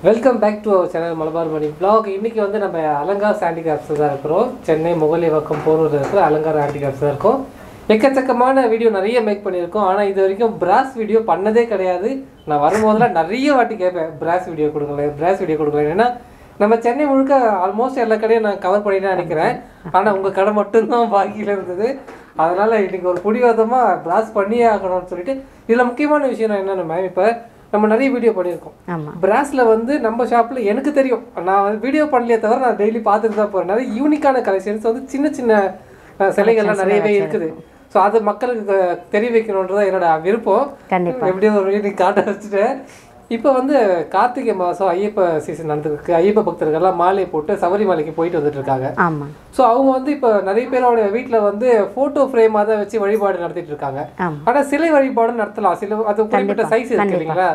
Welcome back to our channel Malabar Mani Vlog. Today we are going to Alangar Handicrafts. Chennai Mogalayakkam Porur Alangar Handicrafts. We have video make a brass video. I have brass video. We have a video on brass. We have a video on the daily path. We have unique collections. So, that's why இப்போ வந்து கார்த்திகை மாசம் Ayyappa season நடந்துருக்கு. ஐயப்ப பக்தர்கள் எல்லாம் மாலை போட்டு சபரிமலைக்கு போயிட்டு வந்துட்டு இருக்காங்க. ஆமா. சோ அவங்க வந்து இப்போ நிறைய பேரோட வீட்ல வந்து போட்டோ ஃப்ரேமா தான் வச்சு வழிபாடு நடத்திட்டு இருக்காங்க. ஆனா சிலை வழிபாடு நடத்தலாம். சிலை அது குறிப்பிட்ட சைஸ் இருக்குங்களா?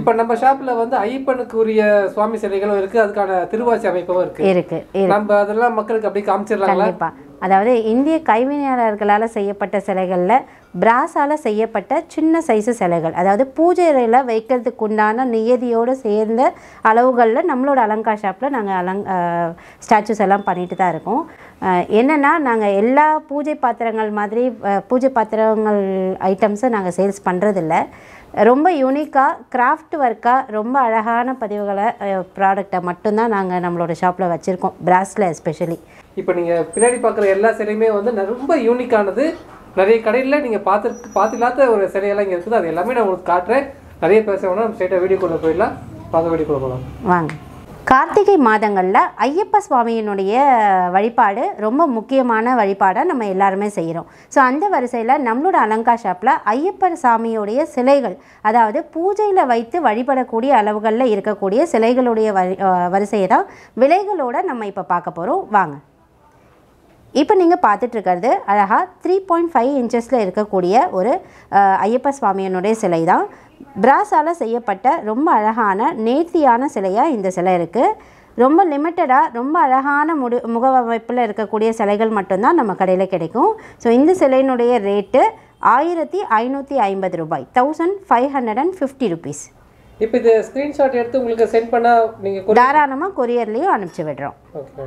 இப்போ நம்ம ஷாப்ல வந்து ஐயப்பனுக்குரிய சுவாமி சிலைகளும் இருக்கு. அதுக்கான திருவாசி அமைப்பும் இருக்கு. நம்ம அதெல்லாம் மக்களுக்கு அப்படியே காமிச்சிரலாம்ல. அதாவது இந்திய கைவினையாளர்களால செய்யப்பட்ட சிலைகள்ல பிராஸால செய்யப்பட்ட சின்ன சைஸ் சிலைகள், அதாவது பூஜை அறையில வைக்கிறதுக்கு உண்டான நியதியோட சேர்ந்த அளவுகள்ல நம்மளோட அலங்கா ஷாப்ல நாங்க ஸ்டாச்சூஸ் எல்லாம் பண்ணிட்டு தான் இருக்கோம். என்னன்னா நாங்க எல்லா பூஜை பாத்திரங்கள் மாதிரி பூஜை பாத்திரங்கள் ஐட்டம்ஸை நாங்க சேல்ஸ் பண்றது இல்ல. ரொம்ப யூனிக்கா கிராஃப்ட் வர்க்கா ரொம்ப அழகான பதிவுகளை ப்ராடக்ட்டை மட்டும் தான் நாங்க நம்மளோட ஷாப்ல வச்சிருக்கோம், பிராஸ்ல எஸ்பெஷலி. இப்போ நீங்க பின்னாடி பார்க்குற எல்லா சிலையுமே வந்து ரொம்ப யூனிக்கானது. நிறைய கடையில் நீங்கள் பார்த்துலாத ஒரு சிலையெல்லாம் இங்கே இருக்குது. அது எல்லாமே நான் உங்களுக்கு காட்டுறேன். நிறைய பேசணும்னா நம்ம ஸ்ட்ரெயிட்டாக வீடியோக்குள்ளே போயிடலாம். பார்க்க வீடியோக்குள்ளே போகலாம் வாங்க. கார்த்திகை மாதங்களில் ஐயப்ப சுவாமியினுடைய வழிபாடு ரொம்ப முக்கியமான வழிபாடாக நம்ம எல்லாருமே செய்கிறோம். ஸோ அந்த வரிசையில் நம்மளோட அலங்கா ஷாப்பில் ஐயப்பர் சாமியுடைய சிலைகள், அதாவது பூஜையில் வைத்து வழிபடக்கூடிய அளவுகளில் இருக்கக்கூடிய சிலைகளுடைய வரிசையை தான் விலைகளோடு நம்ம இப்போ பார்க்க போகிறோம். வாங்க. இப்போ நீங்கள் பார்த்துட்ருக்கிறது அழகாக 3.5 இன்ச்சஸில் இருக்கக்கூடிய ஒரு ஐயப்ப சுவாமியினுடைய சிலை தான். பிராஸால் செய்யப்பட்ட ரொம்ப அழகான நேர்த்தியான சிலையாக இந்த சிலை இருக்குது. ரொம்ப லிமிட்டடாக ரொம்ப அழகான முகவமைப்பில் இருக்கக்கூடிய சிலைகள் மட்டும்தான் நம்ம கடையில் கிடைக்கும். ஸோ இந்த சிலையினுடைய ரேட்டு 1550 ரூபாய், 1550 ருபீஸ். இப்போ இது ஸ்க்ரீன்ஷாட் எடுத்து உங்களுக்கு சென்ட் பண்ணால் நீங்கள் தாராளமாக கொரியர்லேயும் அனுப்பிச்சி விடுறோம். ஓகே.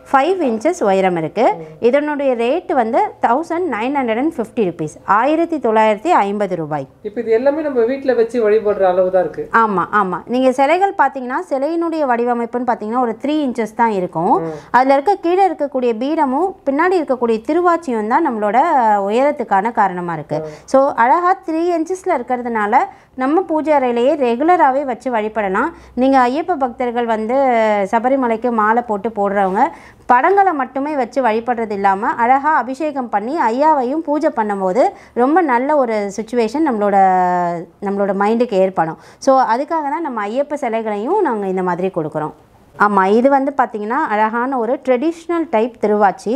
5 இன்ச்சஸ் உயரம் இருக்குது. இதனுடைய ரேட்டு வந்து 1950 ருபீஸ், 1950 ரூபாய். இப்போ இது எல்லாமே நம்ம வீட்டில் வச்சு வழிபடுற அளவு தான் இருக்குது. ஆமாம் ஆமாம். நீங்கள் சிலைகள் பார்த்தீங்கன்னா சிலையினுடைய வடிவமைப்புன்னு பார்த்தீங்கன்னா ஒரு 3 இன்ச்சஸ் தான் இருக்கும். அதில் இருக்க கீழே இருக்கக்கூடிய பீடமும் பின்னாடி இருக்கக்கூடிய திருவாச்சியும் தான் நம்மளோட உயரத்துக்கான காரணமாக இருக்குது. ஸோ அழகாக 3 இன்ச்சஸில் இருக்கிறதுனால நம்ம பூஜை அறையிலேயே ரெகுலராகவே வச்சு வழிபடலாம். நீங்கள் ஐயப்ப பக்தர்கள் வந்து சபரிமலைக்கு மாலை போட்டு போடுறவங்க படங்களை மட்டுமே வச்சு வழிபடுறது இல்லாமல் அழகாக அபிஷேகம் பண்ணி ஐயாவையும் பூஜை பண்ணும்போது ரொம்ப நல்ல ஒரு சுச்சுவேஷன் நம்மளோட மைண்டுக்கு ஏற்படும். ஸோ அதுக்காக தான் நம்ம ஐயப்ப சிலைகளையும் நாங்கள் இந்த மாதிரி கொடுக்குறோம். ஆமாம். இது வந்து பார்த்திங்கன்னா அழகான ஒரு ட்ரெடிஷ்னல் டைப் திருவாச்சி.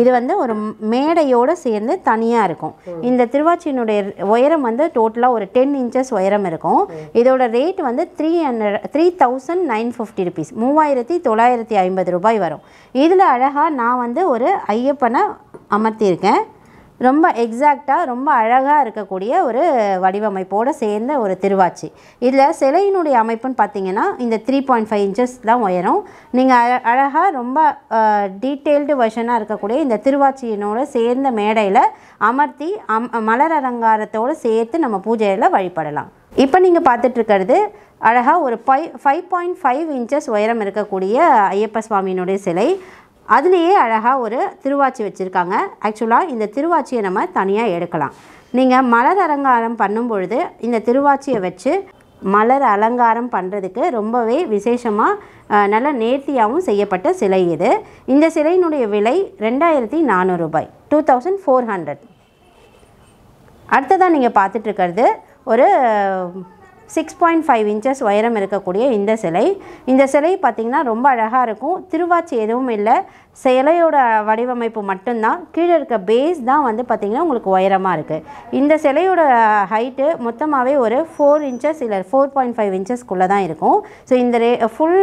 இது வந்து ஒரு மேடையோடு சேர்ந்து தனியாக இருக்கும். இந்த திருவாச்சியினுடைய உயரம் வந்து டோட்டலாக ஒரு 10 இன்ச்சஸ் உயரம் இருக்கும். இதோட ரேட் வந்து 3950 ருபீஸ், 3950 ரூபாய் வரும். இதில் அழகாக நான் வந்து ஒரு ஐயப்பனை அமர்த்தியிருக்கேன். ரொம்ப எக்ஸாக்டாக ரொம்ப அழகாக இருக்கக்கூடிய ஒரு வடிவமைப்போடு சேர்ந்த ஒரு திருவாச்சி. இதில் சிலையினுடைய அமைப்புன்னு பார்த்தீங்கன்னா இந்த 3.5 இன்ச்சஸ் தான் உயரும். நீங்கள் அழகாக ரொம்ப டீட்டெயில்டு வெர்ஷனாக இருக்கக்கூடிய இந்த திருவாச்சியினோட சேர்ந்த மேடையில் அமர்த்தி மலர் அலங்காரத்தோடு சேர்த்து நம்ம பூஜையில் வழிபடலாம். இப்போ நீங்கள் பார்த்துட்ருக்கிறது அழகாக ஒரு 5.5 இன்ச்சஸ் உயரம் இருக்கக்கூடிய ஐயப்ப சுவாமியினுடைய சிலை. அதுலேயே அழகாக ஒரு திருவாச்சி வச்சுருக்காங்க. ஆக்சுவலாக இந்த திருவாச்சியை நம்ம தனியாக எடுக்கலாம். நீங்கள் மலர் அலங்காரம் பண்ணும் பொழுது இந்த திருவாச்சியை வச்சு மலர் அலங்காரம் பண்ணுறதுக்கு ரொம்பவே விசேஷமாக நல்ல நேர்த்தியாகவும் செய்யப்பட்ட சிலை இது. இந்த சிலையினுடைய விலை 2400 ரூபாய், 2400. அடுத்ததாக நீங்கள் பார்த்துட்ருக்கிறது ஒரு 6.5 இன்ச்சஸ் உயரம் இருக்கக்கூடிய இந்த சிலை. இந்த சிலை பார்த்திங்கன்னா ரொம்ப அழகாக இருக்கும். திருவாச்சி எதுவும் இல்லை, சிலையோட வடிவமைப்பு மட்டும்தான். கீழே இருக்க பேஸ் தான் வந்து பார்த்திங்கன்னா உங்களுக்கு உயரமாக இருக்குது. இந்த சிலையோட ஹைட்டு மொத்தமாகவே ஒரு 4 இன்ச்சஸ் இல்லை 4.5 இன்ச்சஸ்க்குள்ளே தான் இருக்கும். ஸோ இந்த ஃபுல்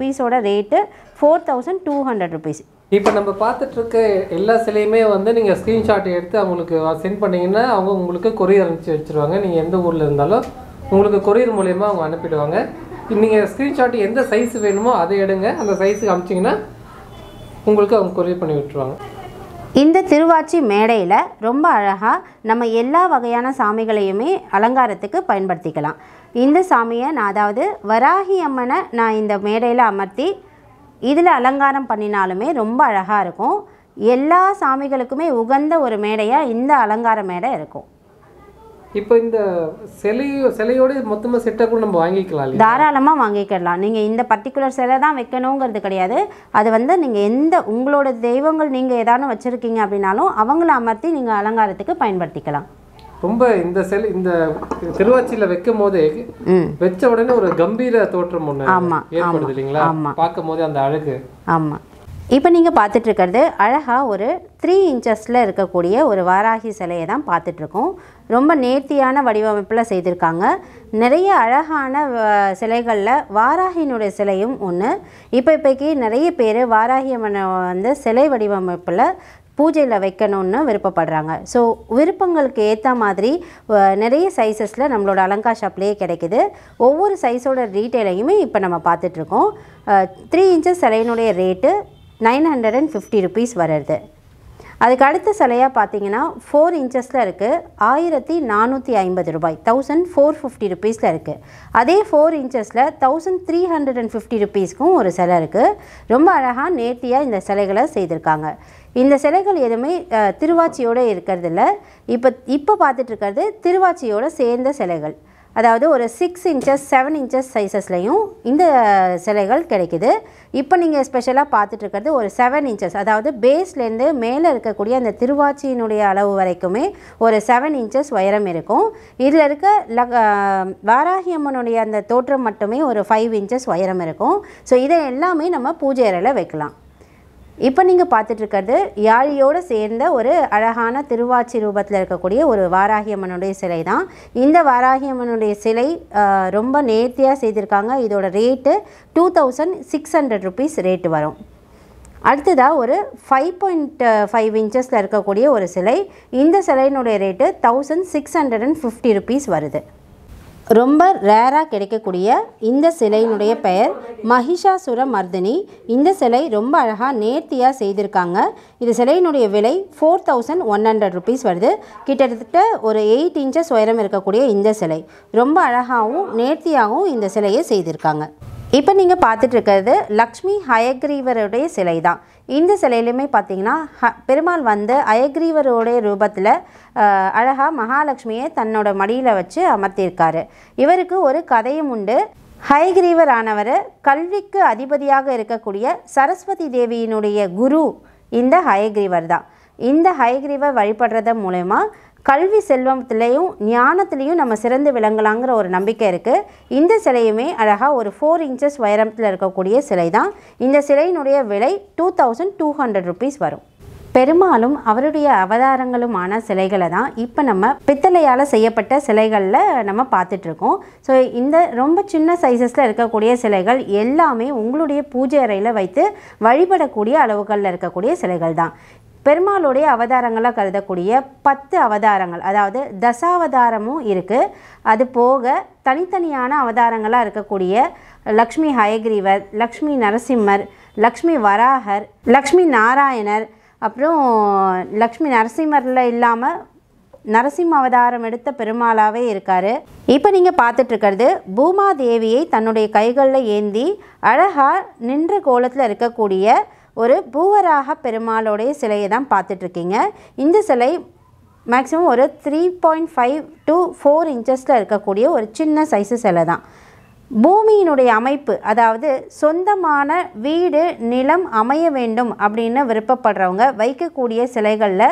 பீஸோட ரேட்டு 4200 ருபீஸ். இப்போ நம்ம பார்த்துட்டு இருக்க எல்லா சிலையுமே வந்து நீங்கள் ஸ்க்ரீன்ஷாட் எடுத்து அவங்களுக்கு சென்ட் பண்ணிங்கன்னா அவங்க உங்களுக்கு கொரியர் அனுப்பிச்சி வச்சுருவாங்க. நீங்கள் எந்த ஊரில் இருந்தாலும் உங்களுக்கு கொரியர் மூலயமா அவங்க அனுப்பிடுவாங்க. நீங்கள் ஸ்க்ரீன்ஷாட் எந்த சைஸ் வேணுமோ அதை எடுங்க, அந்த சைஸுக்கு அனுப்பிச்சிங்கன்னா உங்களுக்கு அவங்க கொரியர் பண்ணி விட்டுருவாங்க. இந்த திருவாச்சி மேடையில் ரொம்ப அழகாக நம்ம எல்லா வகையான சாமிகளையுமே அலங்காரத்துக்கு பயன்படுத்திக்கலாம். இந்த சாமியை நான் அதாவது வராகி அம்மனை நான் இந்த மேடையில் அமர்த்தி இதில் அலங்காரம் பண்ணினாலுமே ரொம்ப அழகாக இருக்கும். எல்லா சாமிகளுக்குமே உகந்த ஒரு மேடையாக இந்த அலங்கார மேடை இருக்கும். இப்போ இந்த சிலையோடு மொத்தமாக செட்டாக கூட நம்ம வாங்கிக்கலாம், தாராளமாக வாங்கிக்கலாம். நீங்கள் இந்த பர்டிகுலர் சிலை தான் வைக்கணுங்கிறது கிடையாது. அது வந்து நீங்கள் எந்த உங்களோட தெய்வங்கள் நீங்கள் ஏதாவது வச்சுருக்கீங்க அப்படின்னாலும் அவங்கள அமர்த்தி நீங்கள் அலங்காரத்துக்கு பயன்படுத்திக்கலாம். ரொம்ப இந்த திருவாச்சியில் வைக்கும் போதே வச்ச உடனே ஒரு கம்பீர தோற்றம் ஒன்று ஏற்படுது இல்லைங்களா, பார்க்கும் போதே அந்த அழகு. ஆமாம், இப்போ நீங்கள் பார்த்துட்ருக்கிறது அழகாக ஒரு 3 inches இருக்கக்கூடிய ஒரு வாராகி சிலையை தான் பார்த்துட்ருக்கோம். ரொம்ப நேர்த்தியான வடிவமைப்பில் செய்திருக்காங்க. நிறைய அழகான சிலைகளில் வாராகியினுடைய சிலையும் ஒன்று. இப்போக்கி நிறைய பேர் வாராகி அம்மனை வந்து சிலை வடிவமைப்பில் பூஜையில் வைக்கணும்னு விருப்பப்படுறாங்க. ஸோ விருப்பங்களுக்கு ஏற்ற மாதிரி நிறைய சைஸஸில் நம்மளோட அலங்கா ஷாப்லேயே கிடைக்கிது. ஒவ்வொரு சைஸோட ரீட்டெயிலையுமே இப்போ நம்ம பார்த்துட்ருக்கோம். 3 inches சிலையினுடைய ரேட்டு 950 rupees வருது. அதுக்கு அடுத்த சிலையாக பார்த்தீங்கன்னா 4 inches இருக்குது, 1450 ரூபாய் 1450 rupees இருக்குது. அதே 4 inches 1350 rupees ஒரு சிலை இருக்குது. ரொம்ப அழகாக நேர்த்தியாக இந்த சிலைகளை செய்திருக்காங்க. இந்த சிலைகள் எதுவுமே திருவாச்சியோடு இருக்கிறதில்ல. இப்போ பார்த்துட்ருக்கிறது திருவாச்சியோடு சேர்ந்த சிலைகள், அதாவது ஒரு 6 inches 7 inches சைஸஸ்லையும் இந்த சிலைகள் கிடைக்கிது. இப்போ நீங்கள் ஸ்பெஷலாக பார்த்துட்ருக்கிறது ஒரு 7 inches, அதாவது பேஸ்லேருந்து மேலே இருக்கக்கூடிய அந்த திருவாச்சியினுடைய அளவு வரைக்குமே ஒரு 7 inches உயரம் இருக்கும். இதில் இருக்க வாராகியம்மனுடைய அந்த தோற்றம் மட்டுமே ஒரு 5 inches உயரம் இருக்கும். ஸோ இதை எல்லாமே நம்ம பூஜை அறையில் வைக்கலாம். இப்போ நீங்கள் பார்த்துட்ருக்கிறது யாழியோடு சேர்ந்த ஒரு அழகான திருவாச்சி ரூபத்தில் இருக்கக்கூடிய ஒரு வாராகியம்மனுடைய சிலை தான். இந்த வாராகியம்மனுடைய சிலை ரொம்ப நேர்த்தியாக செய்திருக்காங்க. இதோட ரேட்டு 2600 rupees ரேட்டு வரும். அடுத்ததாக ஒரு 5.5 inches இருக்கக்கூடிய ஒரு சிலை. இந்த சிலையினுடைய ரேட்டு 1650 rupees வருது. ரொம்ப ரேராக கிடைக்கக்கூடிய இந்த சிலையினுடைய பெயர் மகிஷாசுர மர்தினி. இந்த சிலை ரொம்ப அழகாக நேர்த்தியாக செய்திருக்காங்க. இது சிலையினுடைய விலை 4100 rupees வருது. கிட்டத்தட்ட ஒரு 8 inches உயரம் இருக்கக்கூடிய இந்த சிலை ரொம்ப அழகாகவும் நேர்த்தியாகவும் இந்த சிலையை செய்திருக்காங்க. இப்போ நீங்கள் பார்த்துட்ருக்கிறது லக்ஷ்மி ஹயக்ரீவருடைய சிலை தான். இந்த சிலையிலுமே பார்த்தீங்கன்னா பெருமாள் வந்து ஹயக்ரீவருடைய ரூபத்தில் அழகாக மகாலட்சுமியை தன்னோட மடியில் வச்சு அமர்த்தியிருக்காரு. இவருக்கு ஒரு கதையும் உண்டு. ஹயக்ரீவர் ஆனவர் கல்விக்கு அதிபதியாக இருக்கக்கூடிய சரஸ்வதி தேவியினுடைய குரு இந்த ஹயக்ரீவர் தான். இந்த ஹயக்ரீவர் வழிபடுறது மூலயமா கல்வி செல்வத்திலையும் ஞானத்திலையும் நம்ம சிறந்து விளங்கலாங்கிற ஒரு நம்பிக்கை இருக்குது. இந்த சிலையுமே அழகாக ஒரு 4 inches உயரத்தில் இருக்கக்கூடிய சிலை தான். இந்த சிலையினுடைய விலை 2200 rupees வரும். பெருமாளும் அவருடைய அவதாரங்களுமான சிலைகளை தான் இப்போ நம்ம பித்தளையால் செய்யப்பட்ட சிலைகளில் நம்ம பார்த்துட்ருக்கோம். ஸோ இந்த ரொம்ப சின்ன சைஸஸில் இருக்கக்கூடிய சிலைகள் எல்லாமே உங்களுடைய பூஜை அறையில் வைத்து வழிபடக்கூடிய அளவுகளில் இருக்கக்கூடிய சிலைகள் தான். பெருமாளுடைய அவதாரங்களாக கருதக்கூடிய 10 அவதாரங்கள், அதாவது தசாவதாரமும் இருக்குது. அது போக தனித்தனியான அவதாரங்களாக இருக்கக்கூடிய லக்ஷ்மி ஹயக்ரீவர், லக்ஷ்மி நரசிம்மர், லக்ஷ்மி வராகர், லக்ஷ்மி நாராயணர், அப்புறம் லக்ஷ்மி நரசிம்மரில் இல்லாமல் நரசிம்ம அவதாரம் எடுத்த பெருமாளாகவே இருக்கார். இப்போ நீங்கள் பார்த்துட்ருக்கிறது பூமாதேவியை தன்னுடைய கைகளில் ஏந்தி அழகாக நின்ற கோலத்தில் இருக்கக்கூடிய ஒரு பூவராக பெருமாளுடைய சிலையை தான் பார்த்துட்ருக்கீங்க. இந்த சிலை மேக்ஸிமம் ஒரு 3.5 to 4 inches இருக்கக்கூடிய ஒரு சின்ன சைஸு சிலை தான். பூமியினுடைய அமைப்பு, அதாவது சொந்தமான வீடு நிலம் அமைய வேண்டும் அப்படின்னு விருப்பப்படுறவங்க வைக்கக்கூடிய சிலைகளில்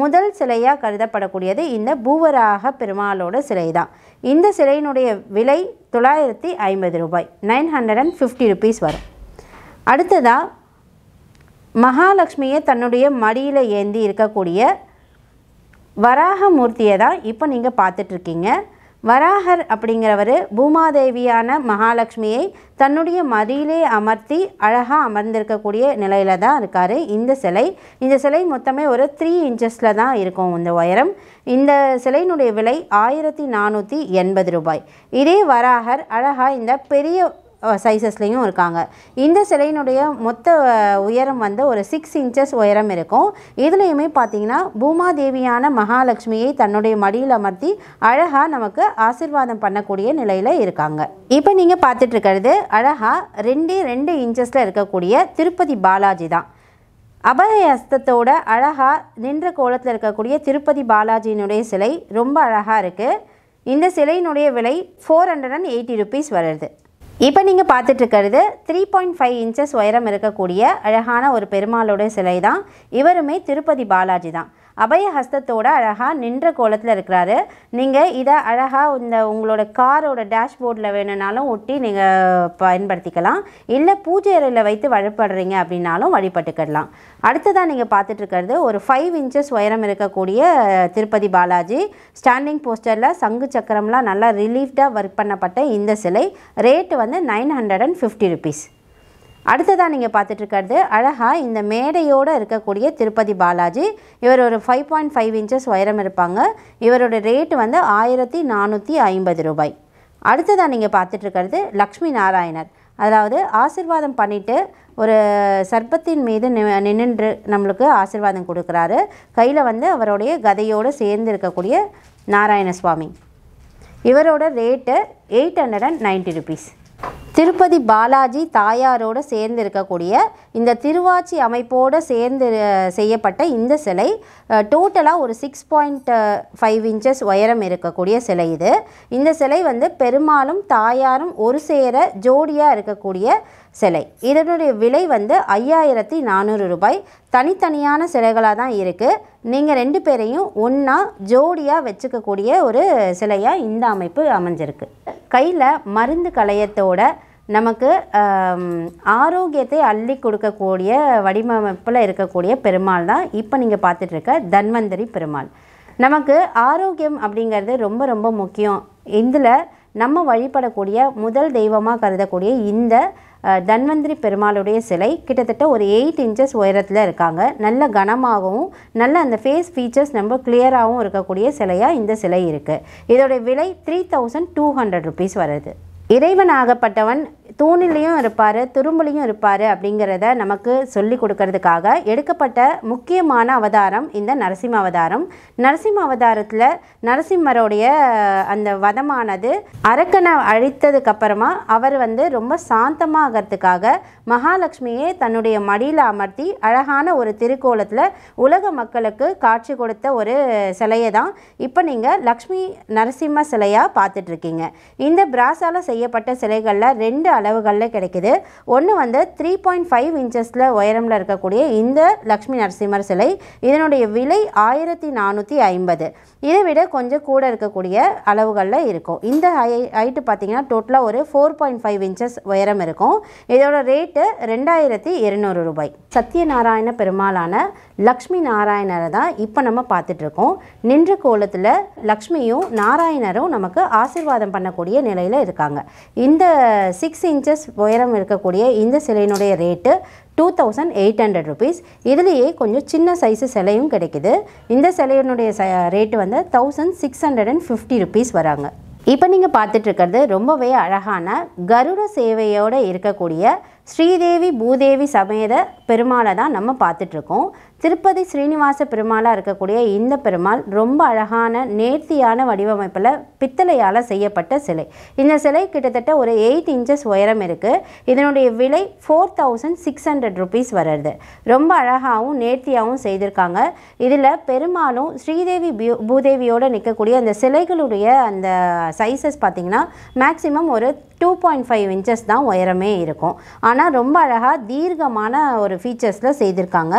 முதல் சிலையாக கருதப்படக்கூடியது இந்த பூவராக பெருமாளோட சிலை தான். இந்த சிலையினுடைய விலை 950 ரூபாய் 950 rupees வரும். அடுத்ததாக மகாலட்சுமியை தன்னுடைய மடியில் ஏந்தி இருக்கக்கூடிய வராக மூர்த்தியை தான் இப்போ நீங்கள் பார்த்துட்ருக்கீங்க. வராஹர் அப்படிங்கிறவர் பூமாதேவியான மகாலட்சுமியை தன்னுடைய மடியிலே அமர்த்தி அழகாக அமர்ந்திருக்கக்கூடிய நிலையில தான் இருக்கார் இந்த சிலை. இந்த சிலை மொத்தமே ஒரு 3 இன்ச்சஸில் தான் இருக்கும் இந்த உயரம். இந்த சிலையினுடைய விலை 1480 ரூபாய். இதே வராஹர் அழகாக இந்த பெரிய சைஸஸ்லையும் இருக்காங்க. இந்த சிலையினுடைய மொத்த உயரம் வந்து ஒரு 6 இன்ச்சஸ் உயரம் இருக்கும். இதுலேயுமே பார்த்தீங்கன்னா பூமாதேவியான மகாலட்சுமியை தன்னுடைய மடியில் அமர்த்தி அழகாக நமக்கு ஆசீர்வாதம் பண்ணக்கூடிய நிலையில் இருக்காங்க. இப்போ நீங்கள் பார்த்துட்டு இருக்கிறது அழகாக 2 இன்ச்சஸில் இருக்கக்கூடிய திருப்பதி பாலாஜி தான். அபயஹஸ்தத்தோட அழகாக நின்ற கோலத்தில் இருக்கக்கூடிய திருப்பதி பாலாஜியினுடைய சிலை ரொம்ப அழகாக இருக்குது. இந்த சிலையினுடைய விலை 480 ரூபீஸ் வருது. இப்போ நீங்கள் பார்த்துட்டு இருக்கிறது 3.5 இன்ச்சஸ் உயரம் இருக்கக்கூடிய அழகான ஒரு பெருமாளோட சிலை தான். இவருமே திருப்பதி பாலாஜி தான். அபய ஹஸ்தத்தோட அழகாக நின்ற கோலத்தில் இருக்கிறாரு. நீங்கள் இதை அழகாக இந்த உங்களோட காரோட டேஷ்போர்டில் வேணும்னாலும் ஒட்டி நீங்கள் பயன்படுத்திக்கலாம். இல்லை பூஜை அறையில் வைத்து வழிபடுறீங்க அப்படின்னாலும் வழிபட்டுக்கிடலாம். அடுத்ததாக நீங்கள் பார்த்துட்டு இருக்கிறது ஒரு 5 இன்ச்சஸ் உயரம் இருக்கக்கூடிய திருப்பதி பாலாஜி. ஸ்டாண்டிங் போஸ்டரில் சங்கு சக்கரம்லாம் நல்லா ரிலீஃப்டாக ஒர்க் பண்ணப்பட்ட இந்த சிலை ரேட்டு வந்து 950 ரூபீஸ். அடுத்ததாக நீங்கள் பார்த்துட்டு இருக்கிறது அழகாக இந்த மேடையோடு இருக்கக்கூடிய திருப்பதி பாலாஜி. இவர் ஒரு 5.5 இன்ச்சஸ் உயரம் இருப்பாங்க. இவரோட ரேட்டு வந்து 1450 ரூபாய். அடுத்ததாக நீங்கள் பார்த்துட்டு இருக்கிறது லக்ஷ்மி நாராயணர். அதாவது ஆசிர்வாதம் பண்ணிவிட்டு ஒரு சர்ப்பத்தின் மீது நின்று நம்மளுக்கு ஆசிர்வாதம் கொடுக்குறாரு. கையில் வந்து அவருடைய கதையோடு சேர்ந்து இருக்கக்கூடிய நாராயண சுவாமி. இவரோட ரேட்டு 890 ரூபீஸ். திருப்பதி பாலாஜி தாயாரோடு சேர்ந்து இருக்கக்கூடிய இந்த திருவாச்சி அமைப்போடு சேர்ந்து செய்யப்பட்ட இந்த சிலை டோட்டலாக ஒரு 6.5 இன்ச்சஸ் உயரம் இருக்கக்கூடிய சிலை இது. இந்த சிலை வந்து பெருமாளும் தாயாரும் ஒரு சேர ஜோடியாக இருக்கக்கூடிய சிலை. இதனுடைய விலை வந்து 5400 ரூபாய். தனித்தனியான சிலைகளாக தான் இருக்குது. நீங்கள் 2 பேரையும் ஒன்றா ஜோடியாக வச்சுக்கக்கூடிய ஒரு சிலையாக இந்த அமைப்பு அமைஞ்சிருக்கு. கையில் மருந்து கலையத்தோட நமக்கு ஆரோக்கியத்தை அள்ளி கொடுக்கக்கூடிய வடிவமைப்பில் இருக்கக்கூடிய பெருமாள் தான் இப்போ நீங்கள் பார்த்துட்டு இருக்க தன்வந்திரி பெருமாள். நமக்கு ஆரோக்கியம் அப்படிங்கிறது ரொம்ப ரொம்ப முக்கியம். இதில் நம்ம வழிபடக்கூடிய முதல் தெய்வமாக கருதக்கூடிய இந்த தன்வந்திரி பெருமாளுடைய சிலை கிட்டத்தட்ட ஒரு 8 இன்ச்சஸ் உயரத்தில் இருக்காங்க. நல்ல கனமாகவும் நல்ல அந்த ஃபேஸ் ஃபீச்சர்ஸ் நம்ம கிளியராகவும் இருக்கக்கூடிய சிலையாக இந்த சிலை இருக்குது. இதோடைய விலை 3200 ரூபீஸ் வருது. இறைவனாகப்பட்டவன் தூணிலையும் இருப்பார் துரும்புலையும் இருப்பார் அப்படிங்கிறத நமக்கு சொல்லி கொடுக்கறதுக்காக எடுக்கப்பட்ட முக்கியமான அவதாரம் இந்த நரசிம்ம அவதாரம். நரசிம்ம அவதாரத்தில் நரசிம்மருடைய அந்த வதமானது அரக்கனை அழித்ததுக்கப்புறமா அவர் வந்து ரொம்ப சாந்தமாகறதுக்காக மகாலட்சுமியை தன்னுடைய மடியில் அமர்த்தி அழகான ஒரு திருக்கோலத்தில் உலக மக்களுக்கு காட்சி கொடுத்த ஒரு சிலையை தான் இப்போ நீங்கள் லக்ஷ்மி நரசிம்ம சிலையாக பார்த்துட்ருக்கீங்க. இந்த பிராஸால் செய்யப்பட்ட சிலைகளில் 2 அளவுகளில் கிடைக்குது. ஒன்று வந்து 3.5 இன்ச்சஸில் உயரமில் இருக்கக்கூடிய இந்த லக்ஷ்மி நரசிம்மர் சிலை. இதனுடைய விலை 1450. இதை விட கொஞ்சம் கூட இருக்கக்கூடிய அளவுகளில் இருக்கும். இந்த ஹைட்டு பார்த்தீங்கன்னா டோட்டலாக ஒரு 4.5 இன்ச்சஸ் உயரம் இருக்கும். இதோட ரேட்டு 2200 ரூபாய். சத்யநாராயண பெருமாளான லக்ஷ்மி நாராயணரை தான் இப்போ நம்ம பார்த்துட்டு இருக்கோம். நின்ற கோலத்தில் லக்ஷ்மியும் நாராயணரும் நமக்கு ஆசீர்வாதம் பண்ணக்கூடிய நிலையில் இருக்காங்க. இந்த 6 இன்ச்சஸ் உயரம் இருக்கக்கூடிய இந்த சிலையினுடைய ரேட்டு 2800 ரூபீஸ். இதுலேயே கொஞ்சம் சின்ன சைஸு சிலையும் கிடைக்குது. இந்த சிலையினுடைய ரேட்டு வந்து 1650 ரூபீஸ் வராங்க. இப்போ நீங்கள் பார்த்துட்டு இருக்கிறது ரொம்பவே அழகான கருட சேவையோடு இருக்கக்கூடிய ஸ்ரீதேவி பூதேவி சமேத பெருமாளை தான் நம்ம பார்த்துட்ருக்கோம். திருப்பதி ஸ்ரீனிவாச பெருமாளாக இருக்கக்கூடிய இந்த பெருமாள் ரொம்ப அழகான நேர்த்தியான வடிவமைப்பில் பித்தளையால் செய்யப்பட்ட சிலை. இந்த சிலை கிட்டத்தட்ட ஒரு 8 இன்ச்சஸ் உயரம் இருக்குது. இதனுடைய விலை 4600 ரூபீஸ் வருது. ரொம்ப அழகாகவும் நேர்த்தியாகவும் செய்திருக்காங்க. இதில் பெருமாளும் ஸ்ரீதேவி பூதேவியோடு நிற்கக்கூடிய அந்த சிலைகளுடைய அந்த சைஸஸ் பார்த்திங்கன்னா மேக்ஸிமம் ஒரு 2.5 இன்ச்சஸ் தான் உயரமே இருக்கும். ஆனால் ரொம்ப அழகாக தீர்க்கமான ஒரு ஃபீச்சர்ஸில் செய்திருக்காங்க.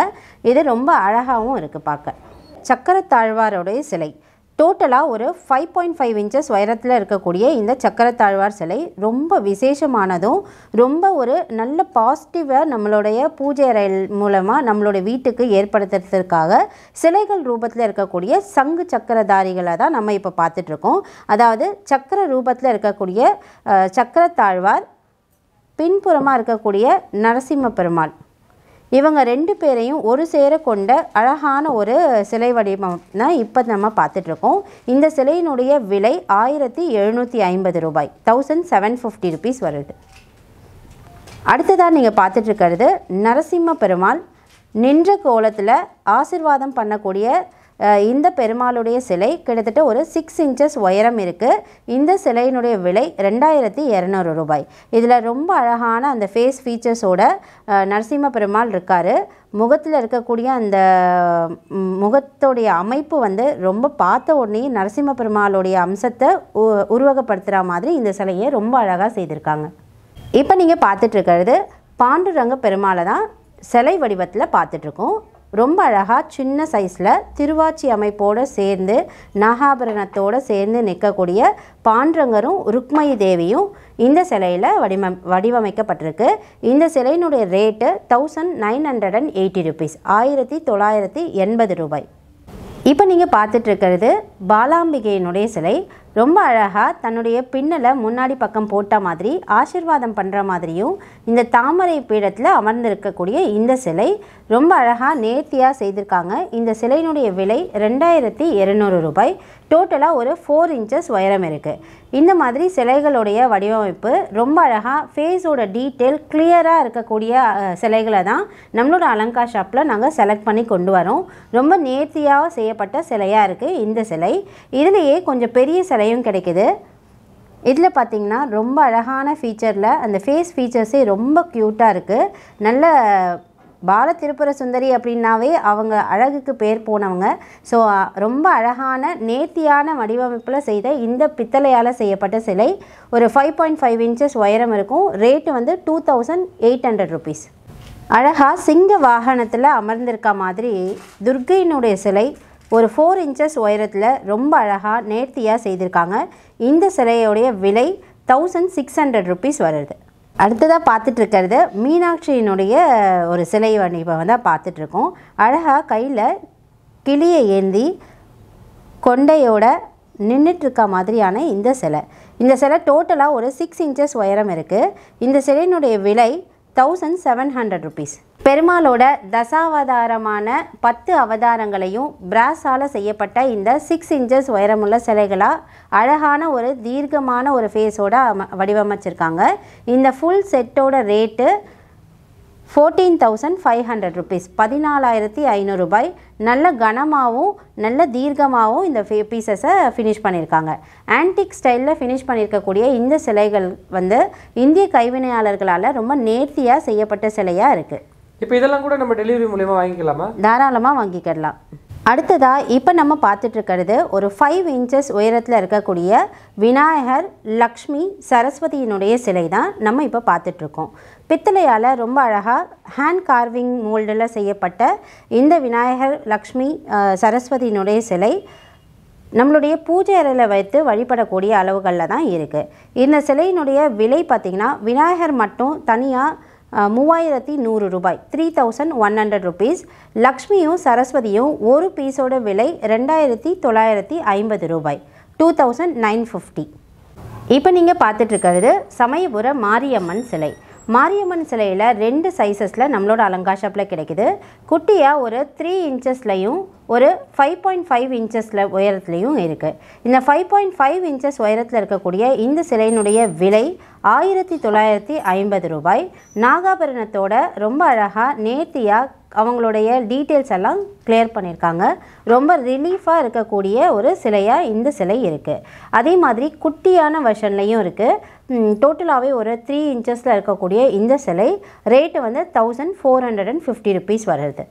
இது ரொம்ப அழகாகவும் இருக்குது பார்க்க. சக்கரத்தாழ்வாரோடைய சிலை டோட்டலாக ஒரு 5.5 inches உயரத்தில் இருக்கக்கூடிய இந்த சக்கரத்தாழ்வார் சிலை ரொம்ப விசேஷமானதும் ரொம்ப ஒரு நல்ல பாசிட்டிவாக நம்மளுடைய பூஜை அறையில் மூலமாக நம்மளுடைய வீட்டுக்கு ஏற்படுத்துறதுக்காக சிலைகள் ரூபத்தில் இருக்கக்கூடிய சங்கு சக்கரதாரிகளை தான் நம்ம இப்போ பார்த்துட்ருக்கோம். அதாவது சக்கர ரூபத்தில் இருக்கக்கூடிய சக்கரத்தாழ்வார், பின்புறமாக இருக்கக்கூடிய நரசிம்ம பெருமாள், இவங்க ரெண்டு பேரையும் ஒரு சேர கொண்ட அழகான ஒரு சிலை வடிவம்னா இப்போ நம்ம பார்த்துட்ருக்கோம். இந்த சிலையினுடைய விலை 1750 ரூபாய், 1750 rupees வருது. அடுத்ததாக நீங்கள் பார்த்துட்ருக்கிறது நரசிம்ம பெருமாள் நின்ற கோலத்தில் ஆசிர்வாதம் பண்ணக்கூடிய இந்த பெருமாளுடைய சிலை. கிட்டத்தட்ட ஒரு 6 inches உயரம் இருக்குது. இந்த சிலையினுடைய விலை 2200 ரூபாய். இதில் ரொம்ப அழகான அந்த ஃபேஸ் ஃபீச்சர்ஸோட நரசிம்ம பெருமாள் இருக்கார். முகத்தில் இருக்கக்கூடிய அந்த முகத்தோடைய அமைப்பு வந்து ரொம்ப பார்த்த உடனே நரசிம்ம பெருமாளுடைய அம்சத்தை உருவகப்படுத்துகிற மாதிரி இந்த சிலையை ரொம்ப அழகாக செய்திருக்காங்க. இப்போ நீங்கள் பார்த்துட்ருக்கிறது பாண்டுரங்க பெருமாளை தான் சிலை வடிவத்தில் பார்த்துட்ருக்கோம். ரொம்ப அழகாக சின்ன சைஸில் திருவாச்சி அமைப்போடு சேர்ந்து நாகாபரணத்தோடு சேர்ந்து நிற்கக்கூடிய பாண்டரங்கரும் ருக்மயி தேவியும் இந்த சிலையில் வடிவமைக்கப்பட்டிருக்கு. இந்த சிலையினுடைய ரேட்டு 1980 rupees, 1980 ரூபாய். இப்போ நீங்கள் பார்த்துட்ருக்கிறது பாலாம்பிகையினுடைய சிலை. ரொம்ப அழகாக தன்னுடைய பின்னலை முன்னாடி பக்கம் போட்ட மாதிரி ஆசீர்வாதம் பண்ணுற மாதிரியும் இந்த தாமரை பீடத்தில் அமர்ந்திருக்கக்கூடிய இந்த சிலை ரொம்ப அழகாக நேர்த்தியாக செய்திருக்காங்க. இந்த சிலையினுடைய விலை 2200 ரூபாய். டோட்டலாக ஒரு 4 inches உயரம் இருக்குது. இந்த மாதிரி சிலைகளுடைய வடிவமைப்பு ரொம்ப அழகாக ஃபேஸோட டீட்டெயில் கிளியராக இருக்கக்கூடிய சிலைகளை தான் நம்மளோட அலங்கார் ஷாப்பில் நாங்கள் செலக்ட் பண்ணி கொண்டு வரோம். ரொம்ப நேர்த்தியாக செய்யப்பட்ட சிலையாக இருக்குது இந்த சிலை. இதுலேயே கொஞ்சம் பெரிய சிலை கிடைக்குது. இதில் பார்த்தீங்கன்னா ரொம்ப அழகான ஃபீச்சரில் அந்த ஃபேஸ் ஃபீச்சர்ஸே ரொம்ப க்யூட்டாக இருக்குது. நல்ல பால திருப்புர சுந்தரி அப்படின்னாவே அவங்க அழகுக்கு பேர் போனவங்க. ஸோ ரொம்ப அழகான நேர்த்தியான வடிவமைப்பில் செய்த இந்த பித்தளையால் செய்யப்பட்ட சிலை ஒரு 5.5 inches உயரம் இருக்கும். ரேட்டு வந்து 2800 rupees. அழகாக சிங்க வாகனத்தில் அமர்ந்திருக்க மாதிரி துர்க்கையினுடைய சிலை ஒரு 4 inches உயரத்தில் ரொம்ப அழகாக நேர்த்தியாக செய்திருக்காங்க. இந்த சிலையோடைய விலை 1600 rupees வருது. அடுத்ததாக பார்த்துட்ருக்கிறது மீனாட்சியினுடைய ஒரு சிலை வடிவம் தான் பார்த்துட்ருக்கோம். அழகாக கையில் கிளியை ஏந்தி கொண்டையோட நின்றுட்டுருக்க மாதிரியான இந்த சிலை. இந்த சிலை டோட்டலாக ஒரு 6 inches உயரம் இருக்குது. இந்த சிலையினுடைய விலை 1700 rupees. பெருமாளோட தசாவதாரமான 10 அவதாரங்களையும் பிராஸால் செய்யப்பட்ட இந்த 6 inches உயரமுள்ள சிலைகளாக அழகான ஒரு தீர்க்கமான ஒரு ஃபேஸோட வடிவமைச்சிருக்காங்க. இந்த ஃபுல் செட்டோட ரேட்டு 14,500 rupees, 14,500 ரூபாய். நல்ல கனமாகவும் நல்ல தீர்க்கமாகவும் இந்த பீசஸை ஃபினிஷ் பண்ணியிருக்காங்க. ஆன்டிக் ஸ்டைலில் ஃபினிஷ் பண்ணியிருக்கக்கூடிய இந்த சிலைகள் வந்து இந்திய கைவினையாளர்களால் ரொம்ப நேர்த்தியாக செய்யப்பட்ட சிலையாக இருக்குது. இப்போ இதெல்லாம் கூட நம்ம டெலிவரி மூலமா வாங்கிக்கலாமா? தாராளமாக வாங்கிக்கலாம். அடுத்ததாக இப்போ நம்ம பார்த்துட்ருக்கிறது ஒரு 5 inches உயரத்தில் இருக்கக்கூடிய விநாயகர் லக்ஷ்மி சரஸ்வதியினுடைய சிலை தான் நம்ம இப்போ பார்த்துட்ருக்கோம். பித்தளையால் ரொம்ப அழகாக ஹேண்ட் கார்விங் மோல்டில் செய்யப்பட்ட இந்த விநாயகர் லக்ஷ்மி சரஸ்வதியினுடைய சிலை நம்மளுடைய பூஜை அறையில் வைத்து வழிபடக்கூடிய அளவுகளில் தான் இருக்குது. இந்த சிலையினுடைய விலை பார்த்திங்கன்னா விநாயகர் மட்டும் தனியாக 3100 ரூபாய், 3100 rupees. லக்ஷ்மியும் சரஸ்வதியும் ஒரு பீஸோட விலை 2950 ரூபாய், 2950. இப்போ நீங்கள் பார்த்துட்ருக்கிறது சமயபுர மாரியம்மன் சிலை. மாரியம்மன் சிலையில் 2 சைஸஸில் நம்மளோட அலங்கார் ஷாப்பில் கிடைக்குது. குட்டியாக ஒரு 3 inchesலையும் ஒரு 5.5 inchesiல் உயரத்துலையும் இருக்குது. இந்த 5.5 inches உயரத்தில் இருக்கக்கூடிய இந்த சிலையினுடைய விலை 1950 ரூபாய். நாகாபரணத்தோட ரொம்ப அழகாக நேர்த்தியாக அவங்களுடைய டீட்டெயில்ஸ் எல்லாம் கிளியர் பண்ணியிருக்காங்க. ரொம்ப ரிலீஃபாக இருக்கக்கூடிய ஒரு சிலையாக இந்த சிலை இருக்குது. அதே மாதிரி குட்டியான வெர்ஷன்லையும் இருக்குது. டோட்டலாகவே ஒரு 3 inchesல இருக்கக்கூடிய இந்த சிலை ரேட்டு வந்து 1450 rupees வருது.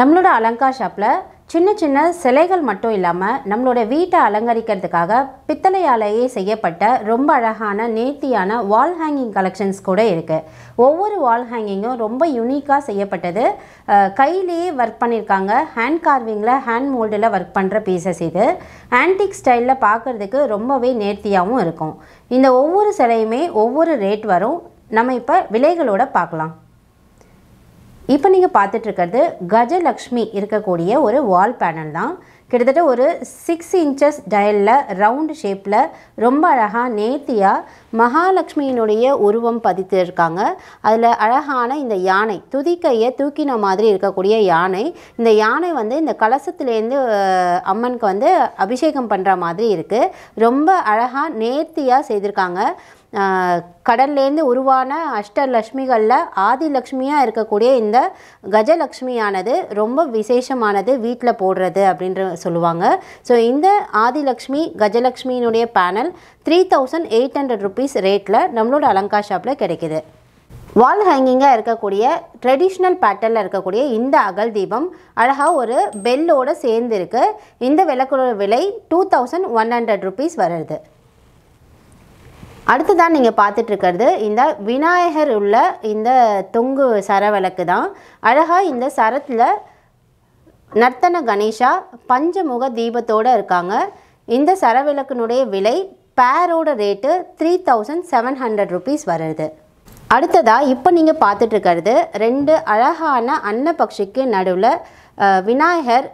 நம்மளோட அலங்கார் ஷாப்பில் சின்ன சின்ன சிலைகள் மட்டும் இல்லாமல் நம்மளோட வீட்டை அலங்கரிக்கிறதுக்காக பித்தளையாலேயே செய்யப்பட்ட ரொம்ப அழகான நேர்த்தியான வால் ஹேங்கிங் கலெக்ஷன்ஸ் கூட இருக்குது. ஒவ்வொரு வால் ஹேங்கிங்கும் ரொம்ப யூனிக்காக செய்யப்பட்டது. கையிலேயே ஒர்க் பண்ணியிருக்காங்க. ஹேண்ட் கார்விங்கில் ஹேண்ட் மோல்டில் ஒர்க் பண்ணுற பீசஸ் இது. ஆன்டிக் ஸ்டைலில் பார்க்குறதுக்கு ரொம்பவே நேர்த்தியாகவும் இருக்கும். இந்த ஒவ்வொரு சிலையுமே ஒவ்வொரு ரேட் வரும். நம்ம இப்போ விலைகளோடு பார்க்கலாம். இப்போ நீங்கள் பார்த்துட்ருக்கிறது கஜலக்ஷ்மி இருக்கக்கூடிய ஒரு வால் பேனல் தான். கிட்டத்தட்ட ஒரு 6 inches டயலில் ரவுண்டு ஷேப்பில் ரொம்ப அழகாக நேர்த்தியாக மகாலட்சுமியினுடைய உருவம் பதித்து இருக்காங்க. அதில் அழகான இந்த யானை துதிக்கையை தூக்கின மாதிரி இருக்கக்கூடிய யானை. இந்த யானை வந்து இந்த கலசத்துலேருந்து அம்மனுக்கு வந்து அபிஷேகம் பண்ணுற மாதிரி இருக்குது. ரொம்ப அழகாக நேர்த்தியாக செய்திருக்காங்க. கடல்லேருந்து உருவான அஷ்டலக்ஷ்மிகளில் ஆதி லக்ஷ்மியாக இருக்கக்கூடிய இந்த கஜலக்ஷ்மியானது ரொம்ப விசேஷமானது, வீட்டில் போடுறது அப்படின்ற சொல்லுவாங்க. ஸோ இந்த ஆதி லக்ஷ்மி கஜலக்ஷ்மியினுடைய பேனல் 3,800 rupees ரேட்டில் நம்மளோட அலங்கா ஷாப்பில் கிடைக்கிது. வால் ஹேங்கிங்காக இருக்கக்கூடிய ட்ரெடிஷ்னல் பேட்டர்னில் இருக்கக்கூடிய இந்த அகல் தீபம் அழகாக ஒரு பெல்லோடு சேர்ந்து இருக்குது. இந்த விளக்கோட விலை 2,100 rupees வருது. அடுத்ததான் நீங்கள் பார்த்துட்ருக்கிறது இந்த விநாயகர் உள்ள இந்த தொங்கு சர விளக்கு தான். அழகாக இந்த சரத்தில் நர்த்தன கணேஷா பஞ்சமுக தீபத்தோடு இருக்காங்க. இந்த சரவிளக்கினுடைய விலை பேரோட ரேட்டு 3,700 rupees வருது. அடுத்ததாக இப்போ நீங்கள் பார்த்துட்ருக்கிறது ரெண்டு அழகான அன்னபக்ஷிக்கு நடுவில் விநாயகர்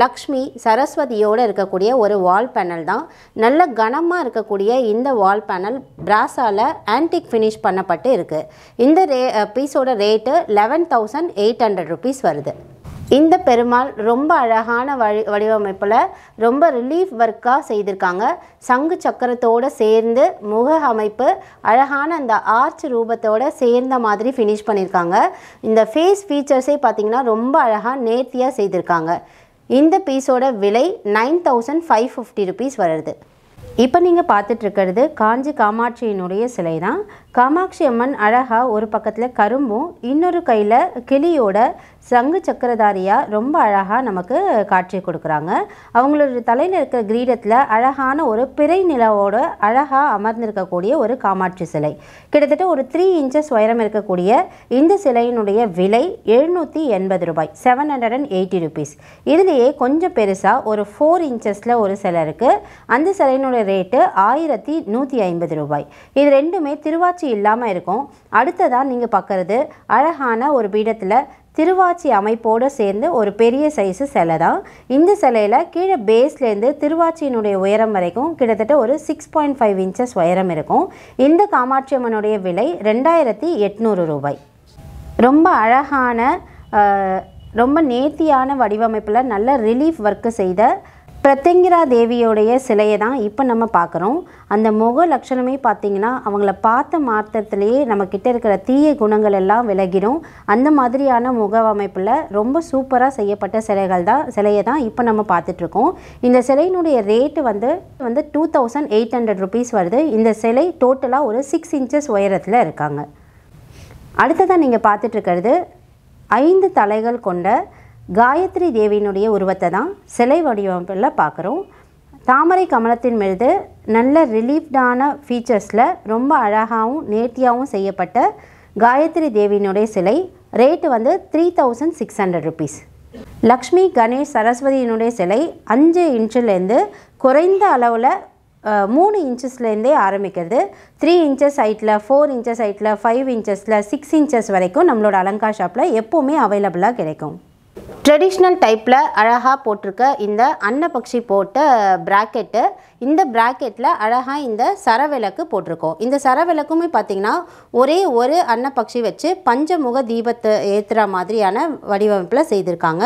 லக்ஷ்மி சரஸ்வதியோடு இருக்கக்கூடிய ஒரு வால் பேனல் தான். நல்ல கனமாக இருக்கக்கூடிய இந்த வால் பேனல் பிராஸால் ஆன்டிக் ஃபினிஷ் பண்ணப்பட்டு இருக்குது. இந்த பீஸோட ரேட்டு 11,800 rupees வருது. இந்த பெருமாள் ரொம்ப அழகான வடிவமைப்பில் ரொம்ப ரிலீஃப் ஒர்க்காக செய்திருக்காங்க. சங்கு சக்கரத்தோடு சேர்ந்து முக அமைப்பு அழகான அந்த ஆர்ச் ரூபத்தோடு சேர்ந்த மாதிரி ஃபினிஷ் பண்ணியிருக்காங்க. இந்த ஃபேஸ் ஃபீச்சர்ஸே பார்த்திங்கன்னா ரொம்ப அழகாக நேர்த்தியாக செய்திருக்காங்க. இந்த பீஸோட விலை 9,550 rupees வருது. இப்போ நீங்கள் பார்த்துட்ருக்கிறது காஞ்சி காமாட்சியினுடைய சிலை தான். காமாட்சி அம்மன் அழகாக ஒரு பக்கத்தில் கரும்பும் இன்னொரு கையில் கிளியோட சங்கு சக்கரதாரியாக ரொம்ப அழகாக நமக்கு காட்சி கொடுக்குறாங்க. அவங்களோட தலையில் இருக்கிற கிரீடத்தில் அழகான ஒரு பிறை நிலவோட அழகாக அமர்ந்திருக்கக்கூடிய ஒரு காமாட்சி சிலை. கிட்டத்தட்ட ஒரு 3 inches உயரம் இருக்கக்கூடிய இந்த சிலையினுடைய விலை 780 rupees 780 rupees. இதுலேயே கொஞ்சம் பெருசாக ஒரு 4 inches ஒரு சிலை இருக்குது. அந்த சிலையினுடைய ரேட்டு 1,150 rupees. இது ரெண்டுமே திருவாச்சி இல்லாமல் இருக்கும். அடுத்ததான் நீங்க பார்க்கறது அழகான ஒரு பீடத்தில் திருவாச்சி அமைப்போடு சேர்ந்து ஒரு பெரிய சைஸு சிலை தான். இந்த சிலையில் கீழே பேஸ்லேருந்து திருவாச்சியினுடைய உயரம் வரைக்கும் கிட்டத்தட்ட ஒரு 6.5 inches உயரம் இருக்கும். இந்த காமாட்சி அம்மனுடைய விலை 2,800 rupees. ரொம்ப அழகான ரொம்ப நேர்த்தியான வடிவமைப்பில் நல்ல ரிலீஃப் ஒர்க்கு செய்த பிரத்யங்கிரா தேவியோடைய சிலையை தான் இப்போ நம்ம பார்க்குறோம். அந்த முக லட்சணமே பார்த்திங்கன்னா அவங்கள பார்த்த மாத்திரத்துலேயே நம்மக்கிட்ட இருக்கிற தீய குணங்கள் எல்லாம் விலகிடும். அந்த மாதிரியான முக அமைப்பில் ரொம்ப சூப்பராக செய்யப்பட்ட சிலையை தான் இப்போ நம்ம பார்த்துட்ருக்கோம். இந்த சிலையினுடைய ரேட்டு வந்து 2,800 rupees வருது. இந்த சிலை டோட்டலாக ஒரு 6 inches உயரத்தில் இருக்காங்க. அடுத்ததான் நீங்கள் பார்த்துட்ருக்கிறது 5 தலைகள் கொண்ட காயத்ரி தேவியினுடைய உருவத்தை தான் சிலை வடிவமைப்பில் பார்க்குறோம். தாமரை கமலத்தின் மீது நல்ல ரிலீஃப்டான ஃபீச்சர்ஸில் ரொம்ப அழகாகவும் நேர்த்தியாகவும் செய்யப்பட்ட காயத்ரி தேவியினுடைய சிலை ரேட்டு வந்து 3,600 rupees. லக்ஷ்மி கணேஷ் சரஸ்வதியினுடைய சிலை 5 inchலேருந்து குறைந்த அளவில் 3 inchesலேருந்தே ஆரம்பிக்கிறது. 3 inches ஹைட்டில் 4 inches ஹைட்டில் 5 inchesல 6 inches வரைக்கும் நம்மளோட அலங்கா ஷாப்பில் எப்போவுமே அவைலபிளாக கிடைக்கும். ட்ரெடிஷ்னல் டைப்பில் அழகாக போட்டிருக்க இந்த அன்னபக்ஷி போட்ட ப்ராக்கெட்டு, இந்த ப்ராக்கெட்டில் அழகாக இந்த சரவிளக்கு போட்டிருக்கோம். இந்த சரவிளக்குமே பார்த்திங்கன்னா ஒரே ஒரு அன்னபக்ஷி வச்சு பஞ்சமுக தீபத்தை ஏற்றுற மாதிரியான வடிவமைப்பில் செய்திருக்காங்க.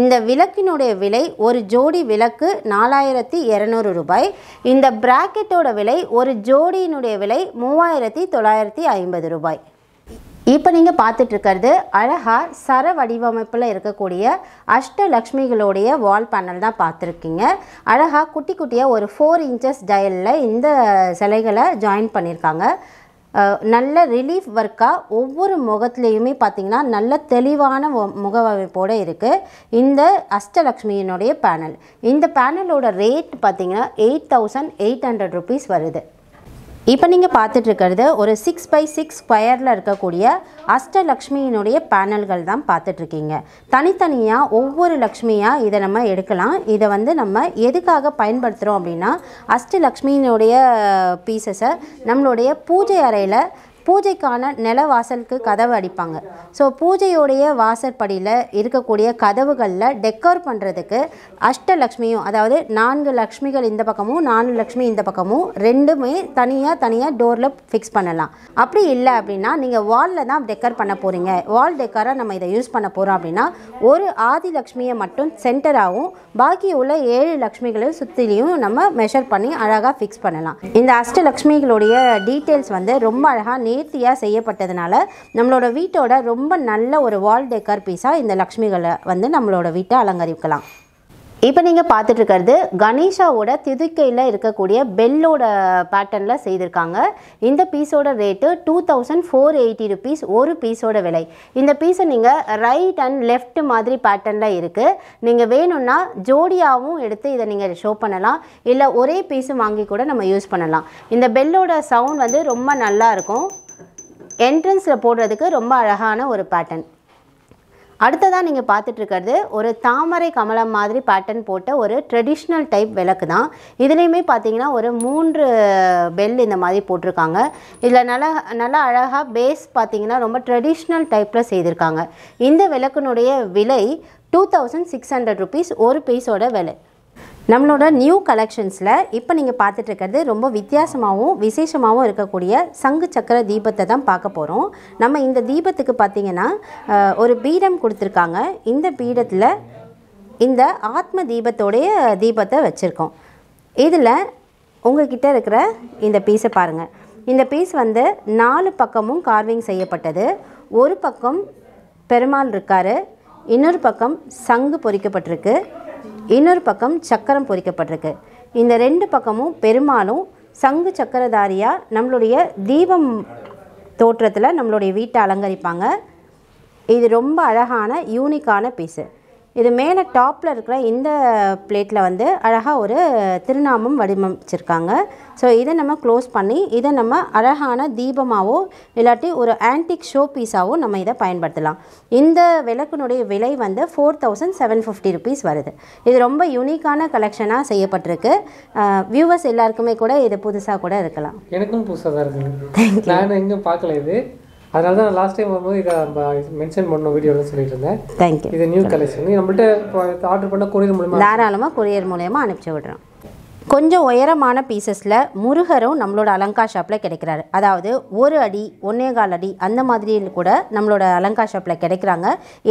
இந்த விளக்கினுடைய விலை ஒரு ஜோடி விளக்கு 4,200 rupees. இந்த ப்ராக்கெட்டோட விலை ஒரு ஜோடியினுடைய விலை 3,950 rupees. இப்போ நீங்கள் பார்த்துட்ருக்கிறது அழகாக சர வடிவமைப்பில் இருக்கக்கூடிய அஷ்டலக்ஷ்மிகளுடைய வால் பேனல் தான் பார்த்துருக்கீங்க. அழகாக குட்டி குட்டியாக ஒரு 4 inches டயலில் இந்த சிலைகளை ஜாயின் பண்ணியிருக்காங்க. நல்ல ரிலீஃப் வர்க்காக ஒவ்வொரு முகத்துலேயுமே பார்த்திங்கன்னா நல்ல தெளிவான முகவமைப்போடு இருக்குது இந்த அஷ்டலக்ஷ்மியினுடைய பேனல். இந்த பேனலோட ரேட் பார்த்திங்கன்னா 8,800 rupees வருது. இப்போ நீங்கள் பார்த்துட்ருக்கிறது ஒரு 6x6 ஸ்கொயரில் இருக்கக்கூடிய அஷ்டலக்ஷ்மியினுடைய பேனல்கள் தான் பார்த்துட்ருக்கீங்க. தனித்தனியாக ஒவ்வொரு லக்ஷ்மியாக இதை நம்ம எடுக்கலாம். இதை வந்து நம்ம எதுக்காக பயன்படுத்துகிறோம் அப்படின்னா அஷ்டலக்ஷ்மியினுடைய பீசஸை நம்மளுடைய பூஜை அறையில் பூஜைக்கான நில வாசலுக்கு கதவு அடிப்பாங்க. ஸோ பூஜையோடைய வாசற்படியில் இருக்கக்கூடிய கதவுகளில் டெக்கோர் பண்ணுறதுக்கு அஷ்டலக்ஷ்மியும் அதாவது 4 லக்ஷ்மிகள் இந்த பக்கமும் 4 லக்ஷ்மி இந்த பக்கமும் ரெண்டுமே தனியாக டோரில் ஃபிக்ஸ் பண்ணலாம். அப்படி இல்லை அப்படின்னா நீங்கள் வாலில் தான் டெக்கர் பண்ண போகிறீங்க, வால் டெக்கராக நம்ம இதை யூஸ் பண்ண போகிறோம் அப்படின்னா ஒரு ஆதி லக்ஷ்மியை மட்டும் சென்டராகவும் பாக்கி உள்ள 7 லக்ஷ்மிகளையும் சுற்றிலையும் நம்ம மெஷர் பண்ணி அழகாக ஃபிக்ஸ் பண்ணலாம். இந்த அஷ்டலக்ஷ்மிகளுடைய டீட்டெயில்ஸ் வந்து ரொம்ப அழகாக நேர்த்தியாக செய்யப்பட்டதுனால நம்மளோட வீட்டோட ரொம்ப நல்ல ஒரு வால் டெக்கர் பீஸாக இந்த லக்ஷ்மிகளை வந்து நம்மளோட வீட்டை அலங்கரிக்கலாம். இப்போ நீங்கள் பார்த்துட்டு இருக்கிறது கணேஷாவோட திதிக்கையில் இருக்கக்கூடிய பெல்லோட பேட்டர்னில் செய்திருக்காங்க. இந்த பீஸோட ரேட்டு 2,480 rupees ஒரு பீஸோட விலை. இந்த பீஸை நீங்கள் ரைட் அண்ட் லெஃப்ட் மாதிரி பேட்டர்னில் இருக்குது. நீங்கள் வேணும்னா ஜோடியாகவும் எடுத்து இதை நீங்கள் ஷோ பண்ணலாம், இல்லை ஒரே பீஸும் வாங்கி கூட நம்ம யூஸ் பண்ணலாம். இந்த பெல்லோட சவுண்ட் வந்து ரொம்ப நல்லாயிருக்கும். என்ட்ரன்ஸில் போடுறதுக்கு ரொம்ப அழகான ஒரு பேட்டர்ன். அடுத்ததான் நீங்கள் பார்த்துட்ருக்கிறது ஒரு தாமரை கமலம் மாதிரி பேட்டர்ன் போட்ட ஒரு ட்ரெடிஷ்னல் டைப் விளக்கு தான். இதுலேயுமே பார்த்தீங்கன்னா ஒரு 3 பெல் இந்த மாதிரி போட்டிருக்காங்க. இதில் நல்லா அழகாக பேஸ் பார்த்திங்கன்னா ரொம்ப ட்ரெடிஷ்னல் டைப்பில் செய்திருக்காங்க. இந்த விளக்குனுடைய விலை 2,600 rupees ஒரு பீஸோட விலை. நம்மளோட நியூ கலெக்ஷன்ஸில் இப்போ நீங்கள் பார்த்துட்ருக்கிறது ரொம்ப வித்தியாசமாகவும் விசேஷமாகவும் இருக்கக்கூடிய சங்கு சக்கர தீபத்தை தான் பார்க்க போகிறோம். நம்ம இந்த தீபத்துக்கு பார்த்திங்கன்னா ஒரு பீடம் கொடுத்துருக்காங்க. இந்த பீடத்தில் இந்த ஆத்ம தீபத்தோடைய தீபத்தை வச்சுருக்கோம். இதில் உங்கள்கிட்ட இருக்கிற இந்த பீஸை பாருங்கள். இந்த பீஸ் வந்து 4 பக்கமும் கார்விங் செய்யப்பட்டது. ஒரு பக்கம் பெருமாள் இருக்கார், இன்னொரு பக்கம் சங்கு பொறிக்கப்பட்டிருக்கு, இன்னொரு பக்கம் சக்கரம் பொறிக்கப்பட்டிருக்கு. இந்த 2 பக்கமும் பெருமாளும் சங்கு சக்கரதாரியாக நம்மளுடைய தீபம் தோற்றத்தில் நம்மளுடைய வீட்டை அலங்கரிப்பாங்க. இது ரொம்ப அழகான யூனிக்கான பீஸு. இது மேலே டாப்பில் இருக்கிற இந்த பிளேட்டில் வந்து அழகாக ஒரு திருநாமம் வடிவமைச்சிருக்காங்க. ஸோ இதை நம்ம க்ளோஸ் பண்ணி இதை நம்ம அழகான தீபமாகவோ இல்லாட்டி ஒரு ஆன்டிக் ஷோ பீஸாகவோ நம்ம இதை பயன்படுத்தலாம். இந்த விளக்குனுடைய விலை வந்து 4,750 rupees வருது. இது ரொம்ப யூனிக்கான கலெக்ஷனாக செய்யப்பட்டிருக்கு. வியூவர்ஸ் எல்லாருக்குமே கூட இது புதுசாக கூட இருக்கலாம். எனக்கும் புதுசாக தான் இருக்குது, நான் எங்கேயும் பார்க்கல இது. அதனால தான் லாஸ்ட் டைம் வரும்போது இதை மென்ஷன் பண்ணோம் வீடியோவில் சொல்லிட்டு இருந்தேன். தேங்க்யூ. இது நியூ கலெக்ஷன் நம்மள்ட்ட ஆர்டர் பண்ணால் கொரியர் மூலமாக தாராளமாக கொரியர் மூலயமா அனுப்பிச்சி விடுறோம். கொஞ்சம் உயரமான பீசஸில் முருகரும் நம்மளோட அலங்கா ஷாப்பில் கிடைக்கிறாரு. அதாவது 1 அடி 1.25 அடி அந்த மாதிரியில் கூட நம்மளோட அலங்கா ஷாப்பில் கிடைக்கிறாங்க.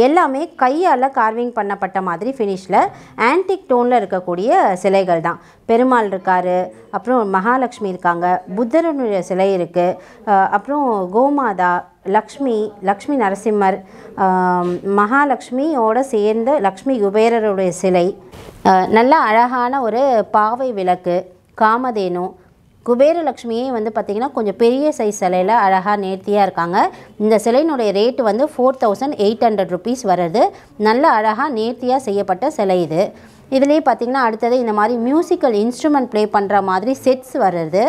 எல்லாமே கையால் கார்விங் பண்ணப்பட்ட மாதிரி ஃபினிஷில் ஆன்டிக் டோனில் இருக்கக்கூடிய சிலைகள் தான். பெருமாள் இருக்கார், அப்புறம் மகாலட்சுமி இருக்காங்க, புத்தரனுடைய சிலை இருக்குது, அப்புறம் கோமாதா, லக்ஷ்மி, லக்ஷ்மி நரசிம்மர், மகாலட்சுமியோடு சேர்ந்த லக்ஷ்மி குபேரருடைய சிலை, நல்ல அழகான ஒரு பாவை விளக்கு, காமதேனு, குபேரலக்ஷ்மியே வந்து பார்த்திங்கன்னா கொஞ்சம் பெரிய சைஸ் சிலையில் அழகாக நேர்த்தியாக இருக்காங்க. இந்த சிலையினுடைய ரேட்டு வந்து 4,800 rupees வருது. நல்ல அழகாக நேர்த்தியாக செய்யப்பட்ட சிலை இது. இதுலேயே பார்த்திங்கன்னா அடுத்தது இந்த மாதிரி மியூசிக்கல் இன்ஸ்ட்ருமெண்ட் ப்ளே பண்ணுற மாதிரி செட்ஸ் வருது.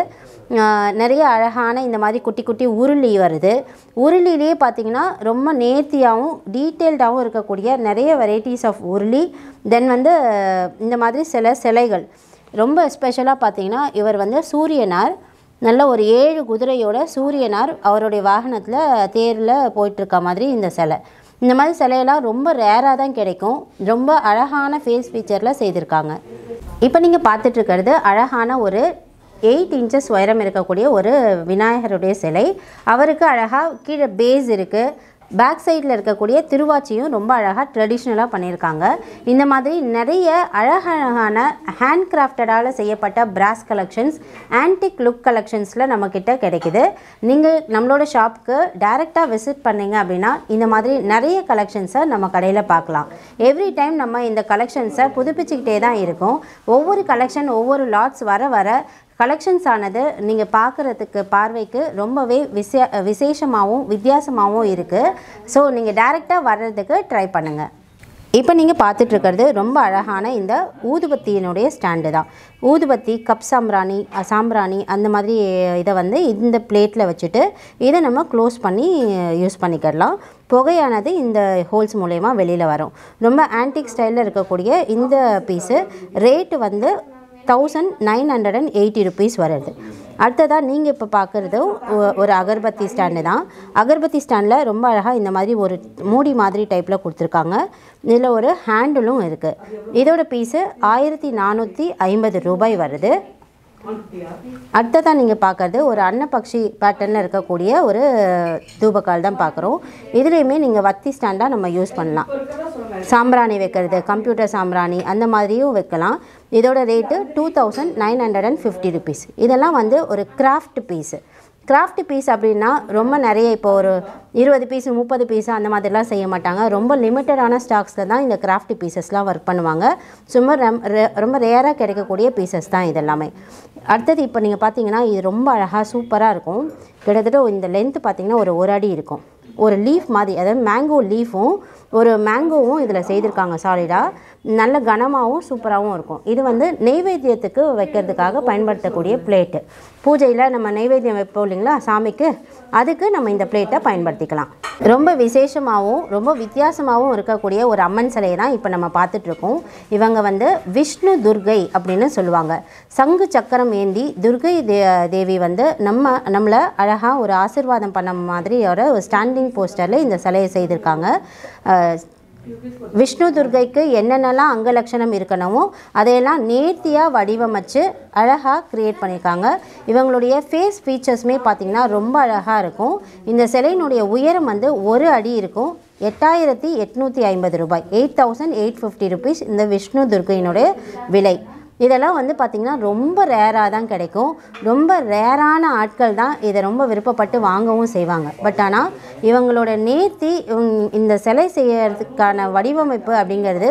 நிறைய அழகான இந்த மாதிரி குட்டி குட்டி உருளி வருது. உருளிலேயே பார்த்திங்கன்னா ரொம்ப நேர்த்தியாகவும் டீட்டெயில்டாகவும் இருக்கக்கூடிய நிறைய வெரைட்டிஸ் ஆஃப் உருளி. தென் வந்து இந்த மாதிரி சில சிலைகள் ரொம்ப ஸ்பெஷலாக பார்த்திங்கன்னா இவர் வந்து சூரியனார், நல்ல ஒரு 7 குதிரையோட சூரியனார் அவருடைய வாகனத்தில் தேரில் போயிட்டுருக்க மாதிரி இந்த சிலை. இந்த மாதிரி சிலையெல்லாம் ரொம்ப ரேராக தான் கிடைக்கும். ரொம்ப அழகான ஃபேஸ் ஃபீச்சரில் செய்திருக்காங்க. இப்போ நீங்கள் பார்த்துட்ருக்கிறது அழகான ஒரு 8 inches உயரம் இருக்கக்கூடிய ஒரு விநாயகருடைய சிலை. அவருக்கு அழகாக கீழே பேஸ் இருக்குது. பேக் சைடில் இருக்கக்கூடிய திருவாச்சியும் ரொம்ப அழகாக ட்ரெடிஷ்னலாக பண்ணியிருக்காங்க. இந்த மாதிரி நிறைய அழகழகான ஹேண்ட் கிராஃப்டடால் செய்யப்பட்ட பிராஸ் கலெக்ஷன்ஸ், ஆன்டிக் லுக் கலெக்ஷன்ஸில் நம்மக்கிட்ட கிடைக்குது. நீங்கள் நம்மளோட ஷாப்புக்கு டைரெக்டாக விசிட் பண்ணிங்க அப்படின்னா இந்த மாதிரி நிறைய கலெக்ஷன்ஸை நம்ம கடையில் பார்க்கலாம். எவ்ரி டைம் நம்ம இந்த கலெக்ஷன்ஸை புதுப்பிச்சுக்கிட்டே தான் இருக்கும். ஒவ்வொரு கலெக்ஷன் ஒவ்வொரு லாட்ஸ் வர கலெக்ஷன்ஸ் ஆனது நீங்கள் பார்க்குறதுக்கு பார்வைக்கு ரொம்பவே விசேஷமாகவும் வித்தியாசமாகவும் இருக்குது. ஸோ நீங்கள் டைரெக்டாக வர்றதுக்கு ட்ரை பண்ணுங்கள். இப்போ நீங்கள் பார்த்துட்ருக்கிறது ரொம்ப அழகான இந்த ஊதுபத்தியினுடைய ஸ்டாண்டு தான். ஊதுபத்தி கப் சாம்பிராணி அந்த மாதிரி இதை வந்து இந்த பிளேட்டில் வச்சுட்டு இதை நம்ம க்ளோஸ் பண்ணி யூஸ் பண்ணிக்கிடலாம். புகையானது இந்த ஹோல்ஸ் மூலயமா வெளியில் வரும். ரொம்ப ஆன்டிக் ஸ்டைலில் இருக்கக்கூடிய இந்த பீஸு ரேட்டு வந்து 1980 rupees வருது. அடுத்ததாக நீங்கள் இப்போ பார்க்குறதும் ஒரு அகர்பத்தி ஸ்டாண்டு தான். அகர்பத்தி ஸ்டாண்டில் ரொம்ப அழகாக இந்த மாதிரி ஒரு மூடி மாதிரி டைப்பில் கொடுத்துருக்காங்க. இதில் ஒரு ஹேண்டிலும் இருக்குது. இதோட பீஸு 1450 ரூபாய் வருது. அடுத்ததான் நீங்கள் பார்க்குறது ஒரு அன்னப்பக்ஷி பேட்டர்னில் இருக்கக்கூடிய ஒரு தூபக்கால் தான் பார்க்குறோம். இதுலேயுமே நீங்கள் வத்தி ஸ்டாண்டாக நம்ம யூஸ் பண்ணலாம். சாம்பிராணி வைக்கிறது, கம்ப்யூட்டர் சாம்பிராணி அந்த மாதிரியும் வைக்கலாம். இதோட ரேட்டு 2950 rupees. இதெல்லாம் வந்து ஒரு கிராஃப்ட் பீஸு. கிராஃப்ட் பீஸ் அப்படின்னா ரொம்ப நிறைய இப்போ ஒரு 20 பீஸு 30 பீஸு அந்த மாதிரிலாம் செய்ய மாட்டாங்க. ரொம்ப லிமிட்டடான ஸ்டாக்ஸில் தான் இந்த கிராஃப்ட் பீசஸ்லாம் ஒர்க் பண்ணுவாங்க. சும்மா ரொம்ப ரேராக கிடைக்கக்கூடிய பீசஸ் தான் இதெல்லாமே. அடுத்தது இப்போ நீங்கள் பார்த்தீங்கன்னா இது ரொம்ப அழகாக சூப்பராக இருக்கும். கிட்டத்தட்ட இந்த லென்த்து பார்த்தீங்கன்னா ஒரு அடி இருக்கும். ஒரு லீஃப் மாதிரி, அதாவது மேங்கோ லீஃபும் ஒரு மேங்கோவும் இதில் செய்திருக்காங்க சாலிடாக. நல்ல கனமாகவும் சூப்பராகவும் இருக்கும். இது வந்து நெய்வேத்தியத்துக்கு வைக்கிறதுக்காக பயன்படுத்தக்கூடிய பிளேட்டு. பூஜையில் நம்ம நெய்வேத்தியம் வைப்போம் இல்லைங்களா சாமிக்கு, அதுக்கு நம்ம இந்த பிளேட்டை பயன்படுத்திக்கலாம். ரொம்ப விசேஷமாகவும் ரொம்ப வித்தியாசமாகவும் இருக்கக்கூடிய ஒரு அம்மன் சிலையை தான் இப்போ நம்ம பார்த்துட்ருக்கோம். இவங்க வந்து விஷ்ணு துர்கை அப்படின்னு சொல்லுவாங்க. சங்கு சக்கரம் ஏந்தி துர்கை தேவி வந்து நம்மளை அழகாக ஒரு ஆசீர்வாதம் பண்ண மாதிரியோட ஒரு ஸ்டாண்டிங் போஸ்டரில் இந்த சிலையை செய்திருக்காங்க. விஷ்ணு துர்கைக்கு என்னென்னலாம் அங்கலட்சணம் இருக்கணுமோ அதையெல்லாம் நேர்த்தியாக வடிவமைச்சு அழகாக க்ரியேட் பண்ணியிருக்காங்க. இவங்களுடைய ஃபேஸ் ஃபீச்சர்ஸுமே பார்த்திங்கன்னா ரொம்ப அழகாக இருக்கும். இந்த சிலையினுடைய உயரம் வந்து 1 அடி இருக்கும். 8850 ரூபாய் 8850 rupees இந்த விஷ்ணு துர்கையினுடைய விலை. இதெல்லாம் வந்து பார்த்திங்கன்னா ரொம்ப ரேராக தான் கிடைக்கும். ரொம்ப ரேரான ஆட்கள் தான் இதை ரொம்ப விருப்பப்பட்டு வாங்கவும் செய்வாங்க. பட் ஆனால் இவங்களோட நேர்த்தி இந்த சிலை செய்யறதுக்கான வடிவமைப்பு அப்படிங்கிறது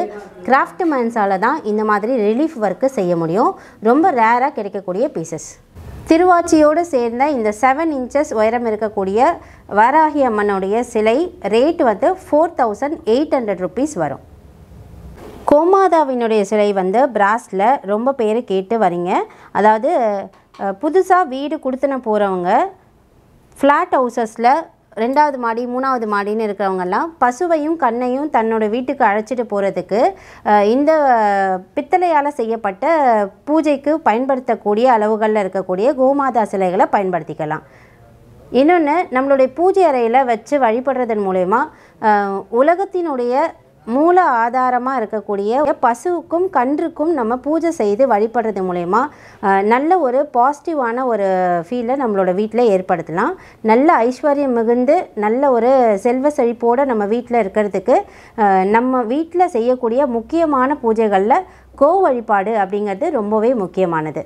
கிராஃப்ட் மேன்ஸால் தான் இந்த மாதிரி ரிலீஃப் ஒர்க்கு செய்ய முடியும். ரொம்ப ரேராக கிடைக்கக்கூடிய பீசஸ். திருவாச்சியோடு சேர்ந்த இந்த 7 inches உயரம் இருக்கக்கூடிய வராகி அம்மனுடைய சிலை ரேட் வந்து 4800 rupees வரும். கோமாதாவினுடைய சிலை வந்து பிராஸில் ரொம்ப பேர் கேட்டு வரீங்க. அதாவது புதுசாக வீடு கொடுத்துன போகிறவங்க, ஃப்ளாட் ஹவுசஸில் 2வது மாடி 3வது மாடின்னு இருக்கிறவங்கெல்லாம் பசுவையும் கண்ணையும் தன்னோட வீட்டுக்கு அழைச்சிட்டு போகிறதுக்கு இந்த பித்தளையால் செய்யப்பட்ட பூஜைக்கு பயன்படுத்தக்கூடிய அளவுகளில் இருக்கக்கூடிய கோமாதா சிலைகளை பயன்படுத்திக்கலாம். இன்னொன்று, நம்மளுடைய பூஜை அறையில் வச்சு வழிபடுறதன் மூலயமா உலகத்தினுடைய மூல ஆதாரமாக இருக்கக்கூடிய பசுவுக்கும் கன்றுக்கும் நம்ம பூஜை செய்து வழிபடுறது மூலயமா நல்ல ஒரு பாசிட்டிவான ஒரு ஃபீலை நம்மளோட வீட்டில் ஏற்படுத்தலாம். நல்ல ஐஸ்வர்யம் மிகுந்து நல்ல ஒரு செல்வ செழிப்போடு நம்ம வீட்டில் இருக்கிறதுக்கு நம்ம வீட்டில் செய்யக்கூடிய முக்கியமான பூஜைகளில் கோ வழிபாடு அப்படிங்கிறது ரொம்பவே முக்கியமானது.